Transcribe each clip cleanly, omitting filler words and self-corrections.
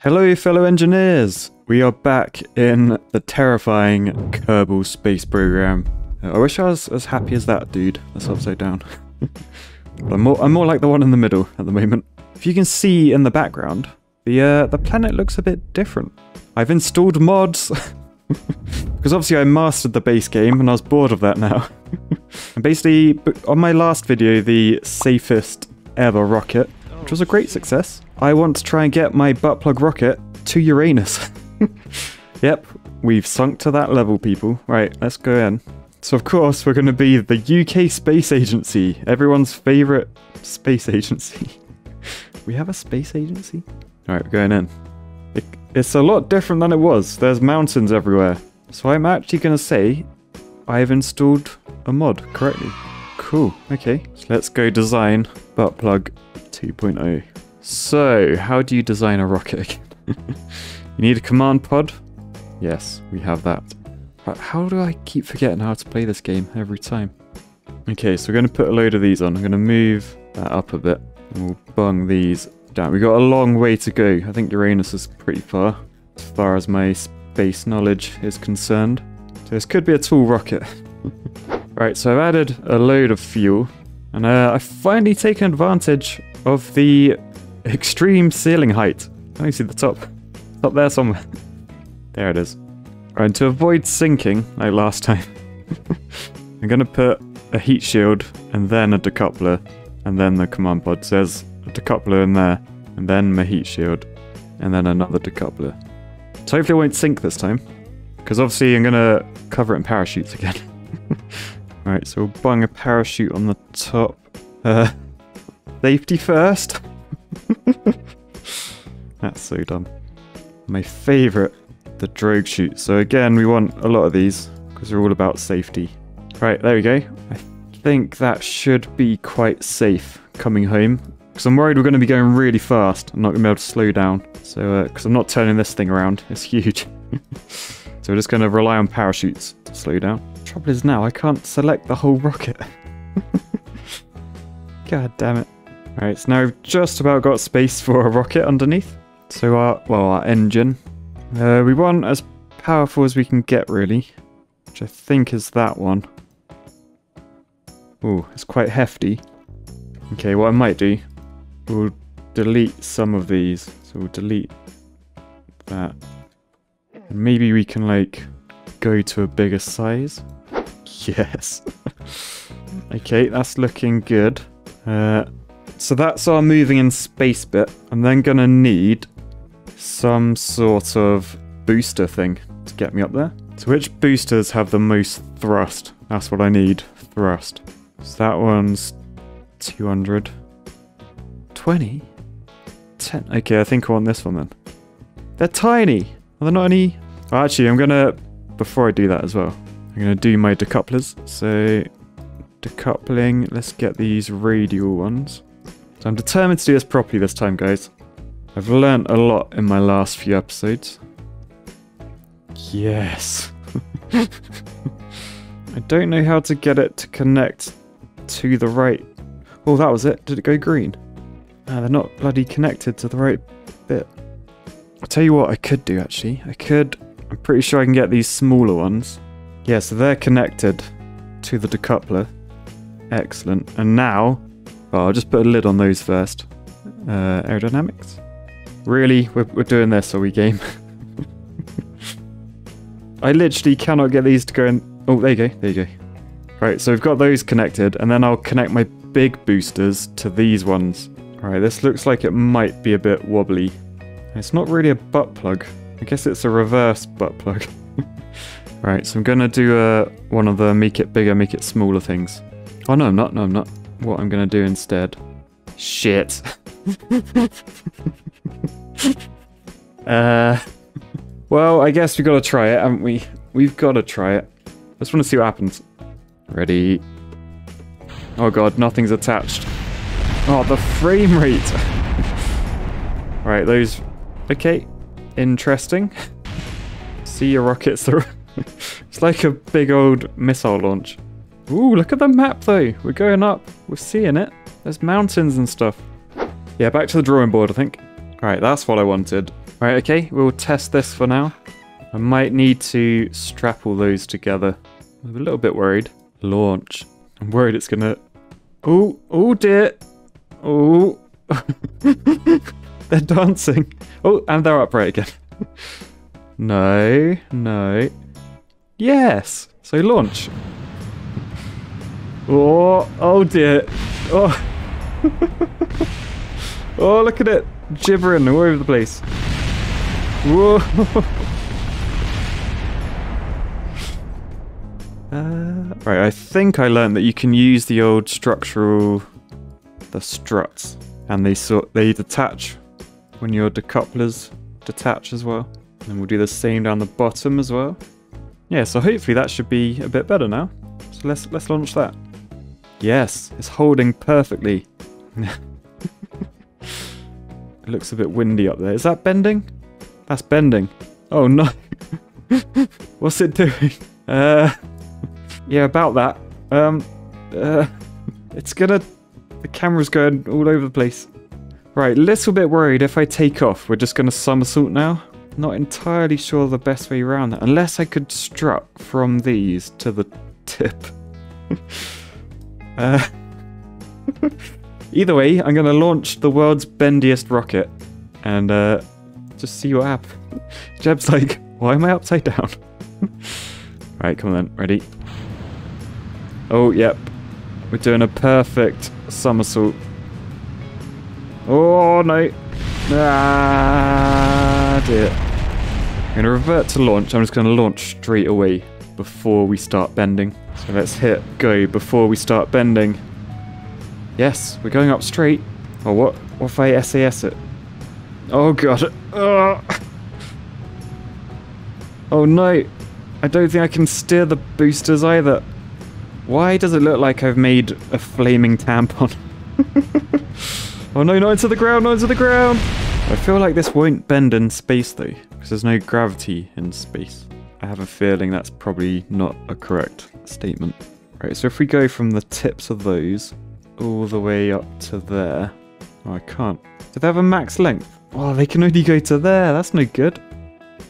Hello fellow engineers! We are back in the terrifying Kerbal Space Program. I wish I was as happy as that dude. That's upside down. But I'm more like the one in the middle at the moment. If you can see in the background, the planet looks a bit different. I've installed mods! Because obviously I mastered the base game and I was bored of that now. And basically, on my last video, the safest ever rocket, which was a great success. I want to try and get my butt plug rocket to Uranus. Yep, we've sunk to that level, people. Right, let's go in. So of course we're going to be the UK Space Agency, everyone's favourite space agency. We have a space agency? Alright, we're going in. It's a lot different than it was. There's mountains everywhere. So I'm actually going to say I've installed a mod correctly. Cool, okay. So let's go design butt plug 2.0. So, how do you design a rocket? You need a command pod? Yes, we have that. How do I keep forgetting how to play this game every time? Okay, so we're going to put a load of these on. I'm going to move that up a bit. And we'll bung these down. We've got a long way to go. I think Uranus is pretty far, as far as my space knowledge is concerned. So this could be a tall rocket. Right, so I've added a load of fuel. And I've finally taken advantage of the extreme ceiling height. Let me see the top. It's up there somewhere. There it is. Alright, to avoid sinking, like last time, I'm going to put a heat shield, and then a decoupler, and then the command pod. So there's a decoupler in there, and then my heat shield, and then another decoupler. So hopefully it won't sink this time, because obviously I'm going to cover it in parachutes again. Alright, so we'll bung a parachute on the top. Safety first! That's so dumb. My favourite, the drogue chute. So again, we want a lot of these because they're all about safety. Right, there we go. I think that should be quite safe coming home, because I'm worried we're going to be going really fast. I'm not going to be able to slow down, so because I'm not turning this thing around. It's huge. So we're just going to rely on parachutes to slow down. Trouble is now I can't select the whole rocket. God damn it. Alright, so now we've just about got space for a rocket underneath. So our engine. We want as powerful as we can get, really. Which I think is that one. Ooh, it's quite hefty. Okay, what I might do, we'll delete some of these. So we'll delete that. And maybe we can, like, go to a bigger size. Yes. Okay, that's looking good. So that's our moving in space bit. I'm then going to need some sort of booster thing to get me up there. So which boosters have the most thrust? That's what I need, thrust. So that one's 200. 20? 10. Okay, I think I want this one then. They're tiny. Are there not any? Oh, actually, I'm going to, before I do that as well, I'm going to do my decouplers. So decoupling, let's get these radial ones. So I'm determined to do this properly this time, guys. I've learnt a lot in my last few episodes. Yes! I don't know how to get it to connect to the right... Oh, that was it. Did it go green? Ah, they're not bloody connected to the right bit. I'll tell you what I could do, actually. I'm pretty sure I can get these smaller ones. Yeah, so they're connected to the decoupler. Excellent. And now... Oh, I'll just put a lid on those first. Aerodynamics? Really? We're doing this, are we, game? I literally cannot get these to go in... Oh, there you go. There you go. Right, so we've got those connected, and then I'll connect my big boosters to these ones. Alright, this looks like it might be a bit wobbly. It's not really a butt plug. I guess it's a reverse butt plug. Right, so I'm going to do one of the make it bigger, make it smaller things. Oh, no, I'm not. No, I'm not. What I'm going to do instead. Shit. Well, I guess we've got to try it, haven't we? We've got to try it. I just want to see what happens. Ready. Oh god, nothing's attached. Oh, the frame rate. Right, those... Okay. Interesting. See your rockets through. It's like a big old missile launch. Ooh, look at the map though. We're going up. We're seeing it. There's mountains and stuff. Yeah, back to the drawing board, I think. Alright, that's what I wanted. Right, okay, we'll test this for now. I might need to strap all those together. I'm a little bit worried. Launch. I'm worried it's gonna... Oh, oh dear. Oh. They're dancing. Oh, and they're upright again. No, no. Yes. So launch. Oh, oh dear. Oh. Oh, look at it. Gibbering all over the place. Whoa. Right, I think I learned that you can use the old structural, the struts, and they detach when your decouplers detach as well. And we'll do the same down the bottom as well. Yeah, so hopefully that should be a bit better now. So let's launch that. Yes, it's holding perfectly. It looks a bit windy up there. Is that bending? That's bending. Oh no. What's it doing? Yeah, about that. It's gonna... The camera's going all over the place. Right, little bit worried if I take off. We're just gonna somersault now. Not entirely sure the best way around that. Unless I could strut from these to the tip. Either way, I'm gonna launch the world's bendiest rocket. And just see what happens. Jeb's like, why am I upside down? Right, come on then, ready? Oh, yep. We're doing a perfect somersault. Oh, no. Ah, dear. I'm going to revert to launch. I'm just going to launch straight away before we start bending. So let's hit go before we start bending. Yes, we're going up straight. Oh, what? What if I SAS it? Oh, God. Oh, no. I don't think I can steer the boosters either. Why does it look like I've made a flaming tampon? Oh no, not into the ground, not into the ground! I feel like this won't bend in space though, because there's no gravity in space. I have a feeling that's probably not a correct statement. Right, so if we go from the tips of those all the way up to there... Oh, I can't. Do they have a max length? Oh, they can only go to there, that's no good.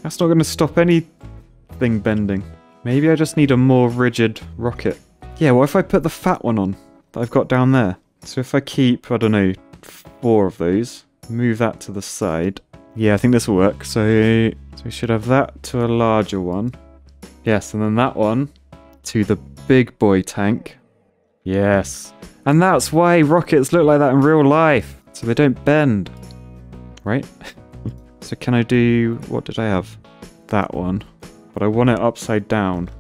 That's not going to stop anything bending. Maybe I just need a more rigid rocket. Yeah, what if I put the fat one on that I've got down there? So if I keep, I don't know, 4 of those, move that to the side. Yeah, I think this will work. So we should have that to a larger one. Yes, and then that one to the big boy tank. Yes. And that's why rockets look like that in real life. So they don't bend. Right? So can I do... What did I have? That one. But I want it upside down.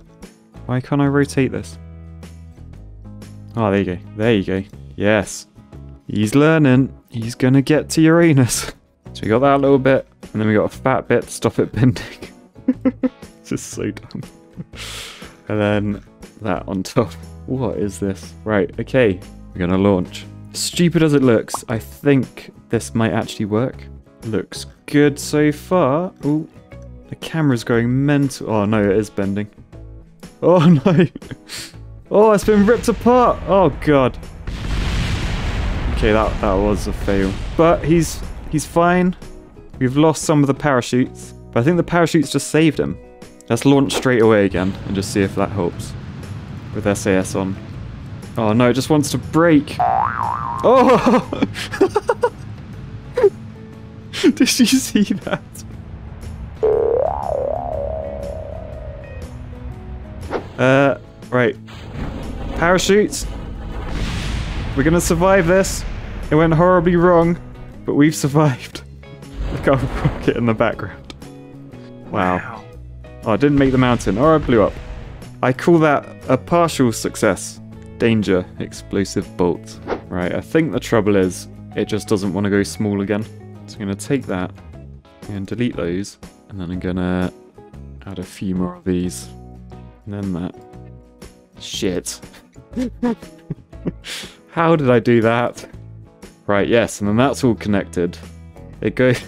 Why can't I rotate this? Oh, there you go. There you go. Yes. He's learning. He's going to get to Uranus. So we got that little bit, and then we got a fat bit to stop it bending. This is so dumb. And then that on top. What is this? Right, okay. We're going to launch. Stupid as it looks, I think this might actually work. Looks good so far. Ooh, the camera's going mental. Oh, no, it is bending. Oh, no. Oh, it's been ripped apart! Oh, God. Okay, that was a fail. But he's fine. We've lost some of the parachutes. But I think the parachutes just saved him. Let's launch straight away again and just see if that helps. With SAS on. Oh, no, it just wants to break. Oh! Did you see that? Right. Parachutes! We're gonna survive this. It went horribly wrong, but we've survived. Look at our rocket in the background. Wow. Oh, I didn't make the mountain. Oh, I blew up. I call that a partial success. Danger. Explosive bolt. Right, I think the trouble is, it just doesn't want to go small again. So I'm gonna take that, and delete those, and then I'm gonna add a few more of these. And then that. Shit. How did I do that? Right, yes, and then that's all connected. It goes...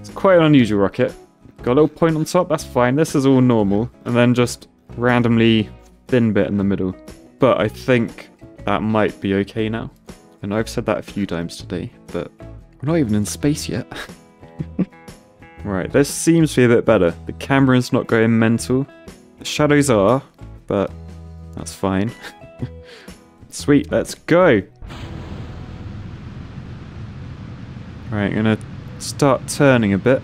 It's quite an unusual rocket. Got a little point on top, that's fine. This is all normal. And then just randomly thin bit in the middle. But I think that might be okay now. I know I've said that a few times today, but we're not even in space yet. Right, this seems to be a bit better. The camera's not going mental. The shadows are, but that's fine. Sweet, let's go! Right, I'm gonna start turning a bit.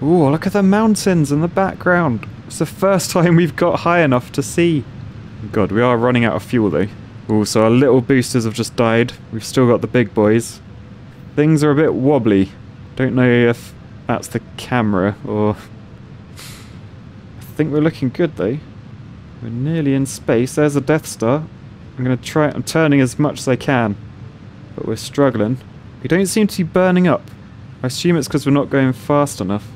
Ooh, look at the mountains in the background. It's the first time we've got high enough to see. God, we are running out of fuel though. Ooh, so our little boosters have just died. We've still got the big boys. Things are a bit wobbly. Don't know if that's the camera or... I think we're looking good though. We're nearly in space. There's a Death Star. I'm gonna try... I'm turning as much as I can. But we're struggling. We don't seem to be burning up. I assume it's because we're not going fast enough.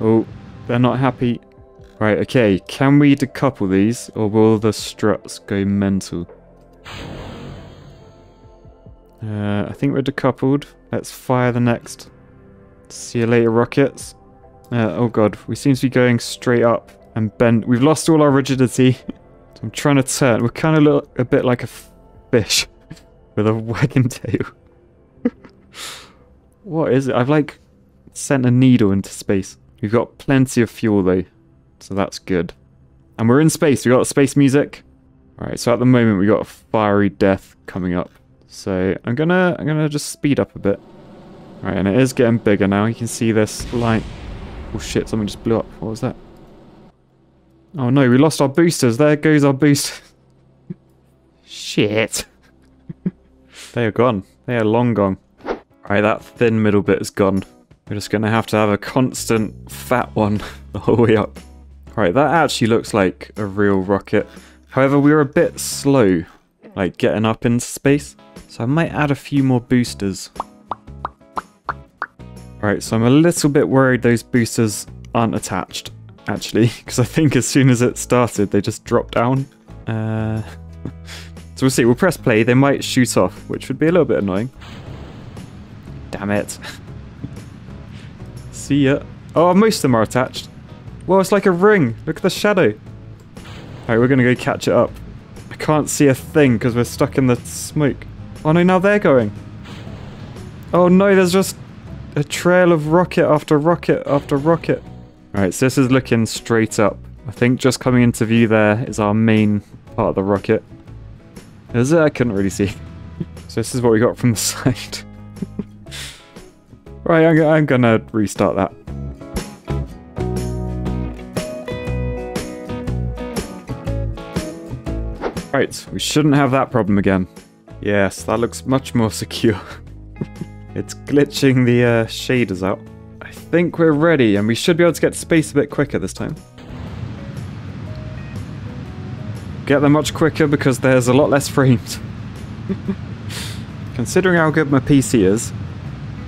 Oh, they're not happy. Right, okay, can we decouple these, or will the struts go mental? I think we're decoupled. Let's fire the next. See you later, rockets. Oh god, we seem to be going straight up and bent. We've lost all our rigidity. I'm trying to turn. We're kind of look a bit like a fish with a wagging tail. What is it? I've like sent a needle into space. We've got plenty of fuel though, so that's good. And we're in space. We got space music. All right. So at the moment we got a fiery death coming up. So I'm gonna just speed up a bit. All right, and it is getting bigger now. You can see this light. Oh shit! Something just blew up. What was that? Oh no! We lost our boosters. There goes our boost. Shit! They are gone. They are long gone. Alright, that thin middle bit is gone. We're just going to have a constant fat one the whole way up. Alright, that actually looks like a real rocket. However, we were a bit slow, like getting up into space. So I might add a few more boosters. Alright, so I'm a little bit worried those boosters aren't attached, actually. Because I think as soon as it started, they just dropped down. So we'll see, we'll press play. They might shoot off, which would be a little bit annoying. Damn it. See ya. Oh, most of them are attached. Whoa, it's like a ring. Look at the shadow. Alright, we're going to go catch it up. I can't see a thing because we're stuck in the smoke. Oh no, now they're going. Oh no, there's just a trail of rocket after rocket after rocket. Alright, so this is looking straight up. I think just coming into view there is our main part of the rocket. Is it? I couldn't really see. So this is what we got from the side. Right, I'm gonna restart that. Right, we shouldn't have that problem again. Yes, that looks much more secure. It's glitching the shaders out. I think we're ready, and we should be able to get to space a bit quicker this time. Get there much quicker because there's a lot less frames. Considering how good my PC is,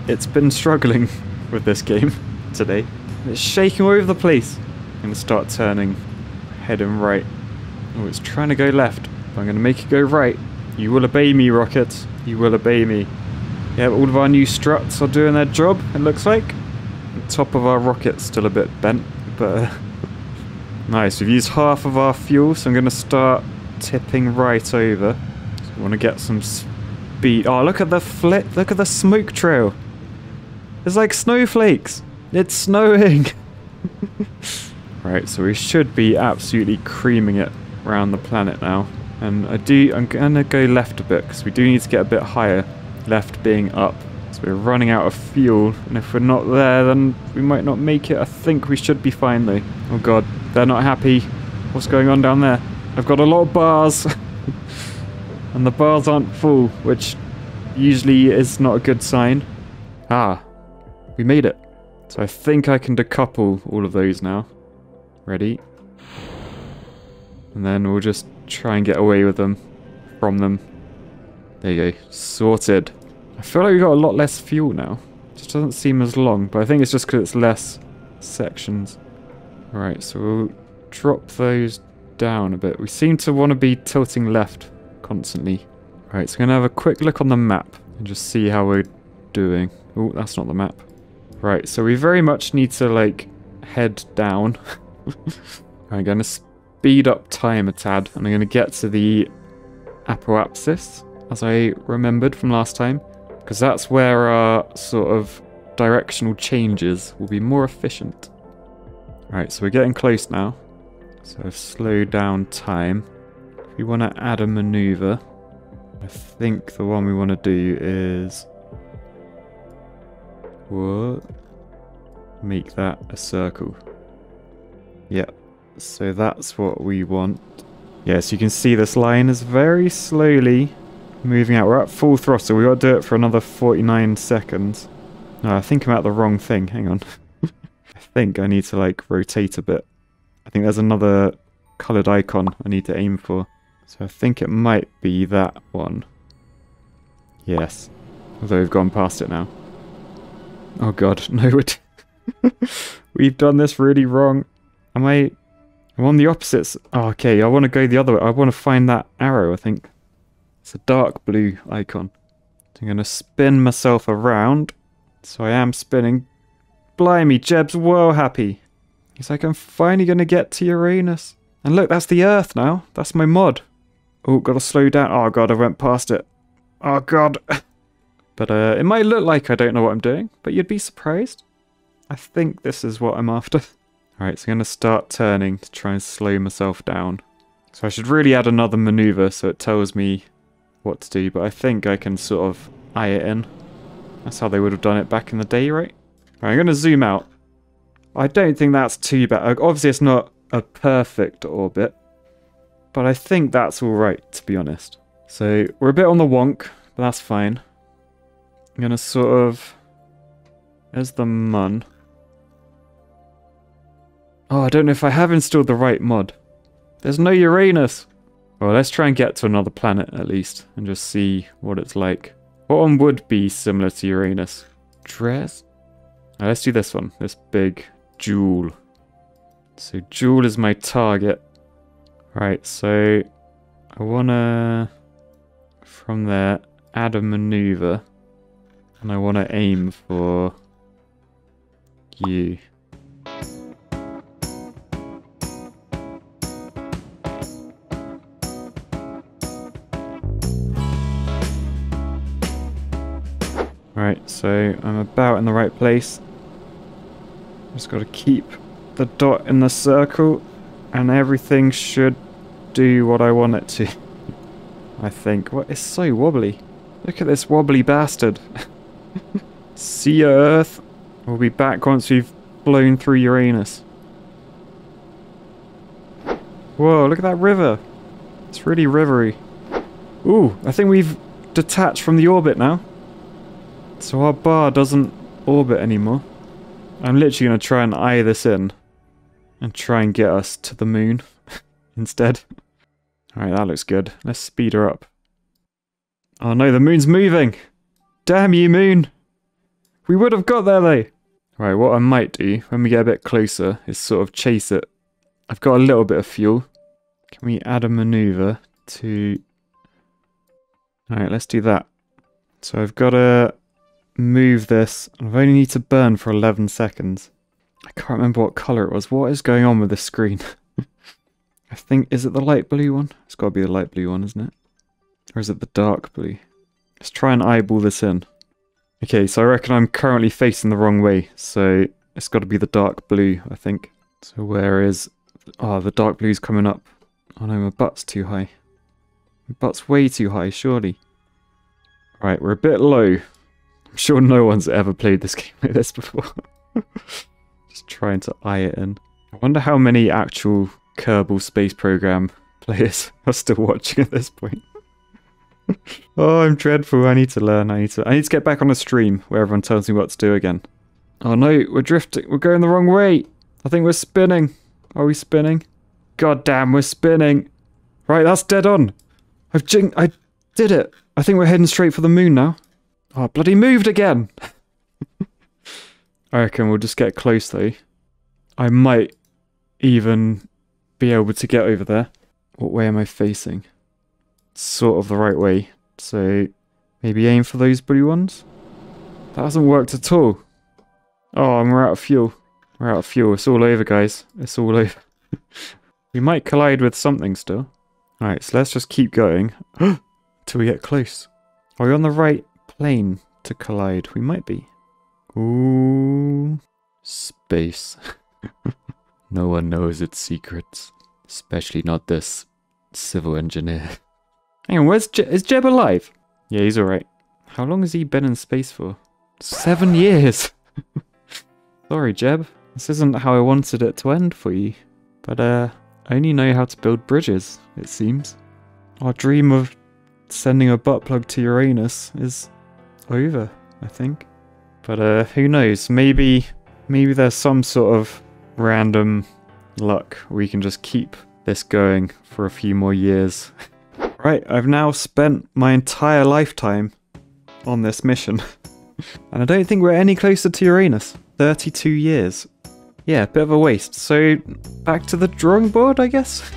it's been struggling with this game today. It's shaking all over the place. I'm going to start turning, heading right. Oh, it's trying to go left. I'm going to make it go right. You will obey me, rocket. You will obey me. Yeah, all of our new struts are doing their job, it looks like. The top of our rocket's still a bit bent, but... Nice, we've used half of our fuel, so I'm going to start tipping right over. So we want to get some speed. Oh, look at the flip. Look at the smoke trail. It's like snowflakes. It's snowing. Right, so we should be absolutely creaming it around the planet now. And I'm gonna go left a bit because we do need to get a bit higher. Left being up. So we're running out of fuel, and if we're not there, then we might not make it. I think we should be fine though. Oh god, they're not happy. What's going on down there? I've got a lot of bars, and the bars aren't full, which usually is not a good sign. Ah. We made it. So I think I can decouple all of those now. Ready? And then we'll just try and get away with them. From them. There you go. Sorted. I feel like we've got a lot less fuel now. Just doesn't seem as long, but I think it's just because it's less sections. Alright, so we'll drop those down a bit. We seem to want to be tilting left constantly. Alright, so I'm going to have a quick look on the map and just see how we're doing. Oh, that's not the map. Right, so we very much need to, like, head down. I'm going to speed up time a tad, and I'm going to get to the apoapsis, as I remembered from last time, because that's where our sort of directional changes will be more efficient. Alright, so we're getting close now. So I've slowed down time. If we want to add a maneuver, I think the one we want to do is... what? Make that a circle. Yep, so that's what we want. Yeah, so you can see this line is very slowly moving out. We're at full throttle. We've got to do it for another 49 seconds. No, I think I'm at the wrong thing. Hang on. I think I need to, like, rotate a bit. I think there's another coloured icon I need to aim for. So I think it might be that one. Yes. Although we've gone past it now. Oh god, no. We've done this really wrong. Am I... I'm on the opposites. Oh, okay, I want to go the other way. I want to find that arrow, I think. It's a dark blue icon. So I'm going to spin myself around. So I am spinning. Blimey, Jeb's well happy. He's like, I'm finally going to get to Uranus. And look, that's the Earth now. That's my mod. Oh, got to slow down. Oh, God, I went past it. Oh, God. But it might look like I don't know what I'm doing, but you'd be surprised. I think this is what I'm after. Alright, so I'm going to start turning to try and slow myself down. So I should really add another maneuver so it tells me what to do, but I think I can sort of eye it in. That's how they would have done it back in the day, right? Alright, I'm going to zoom out. I don't think that's too bad. Obviously, it's not a perfect orbit, but I think that's alright, to be honest. So, we're a bit on the wonk, but that's fine. I'm going to sort of... there's the mun. Oh, I don't know if I have installed the right mod. There's no Uranus! Well, let's try and get to another planet, at least, and just see what it's like. What one would be similar to Uranus? Dres? Right, let's do this one. This big Joule. So Joule is my target. Right, so I want to, from there, add a maneuver. And I want to aim for you. Right, so I'm about in the right place. Just got to keep the dot in the circle and everything should do what I want it to. I think. What? It's so wobbly. Look at this wobbly bastard. See ya, Earth. We'll be back once we've blown through Uranus. Whoa, look at that river. It's really rivery. Ooh, I think we've detached from the orbit now. So our bar doesn't orbit anymore. I'm literally going to try and eye this in. And try and get us to the moon instead. Alright, that looks good. Let's speed her up. Oh no, the moon's moving! Damn you, moon! We would have got there, though! Right, what I might do, when we get a bit closer, is sort of chase it. I've got a little bit of fuel. Can we add a maneuver to... alright, let's do that. So I've got to move this. I only need to burn for 11 seconds. I can't remember what colour it was. What is going on with this screen? I think, is it the light blue one? It's got to be the light blue one, isn't it? Or is it the dark blue? Let's try and eyeball this in. Okay, so I reckon I'm currently facing the wrong way, so it's got to be the dark blue, I think. So where is... oh, the dark blue's coming up. Oh no, my butt's too high. My butt's way too high, surely. Right, we're a bit low. I'm sure no one's ever played this game like this before. Just trying to eye it in. I wonder how many actual Kerbal Space Program players are still watching at this point. Oh, I'm dreadful. I need to learn. I need to get back on a stream where everyone tells me what to do again. Oh no, we're drifting. We're going the wrong way. I think we're spinning. Are we spinning? God damn, we're spinning. Right, that's dead on. I did it. I think we're heading straight for the moon now. Oh, bloody moved again. I reckon we'll just get close though. I might even be able to get over there. What way am I facing? Sort of the right way, so maybe aim for those blue ones? That hasn't worked at all. Oh, and we're out of fuel. We're out of fuel. It's all over, guys. It's all over. We might collide with something still. Alright, so let's just keep going till we get close. Are we on the right plane to collide? We might be. Ooh, space. No one knows its secrets, especially not this civil engineer. Hang on, where's Jeb? Is Jeb alive? Yeah, he's alright. How long has he been in space for? 7 years! Sorry, Jeb. This isn't how I wanted it to end for you. But, I only know how to build bridges, it seems. Our dream of sending a butt plug to Uranus is over, I think. But, who knows? Maybe there's some sort of random luck. We can just keep this going for a few more years. Right, I've now spent my entire lifetime on this mission. And I don't think we're any closer to Uranus. 32 years. Yeah, a bit of a waste. So, back to the drawing board, I guess?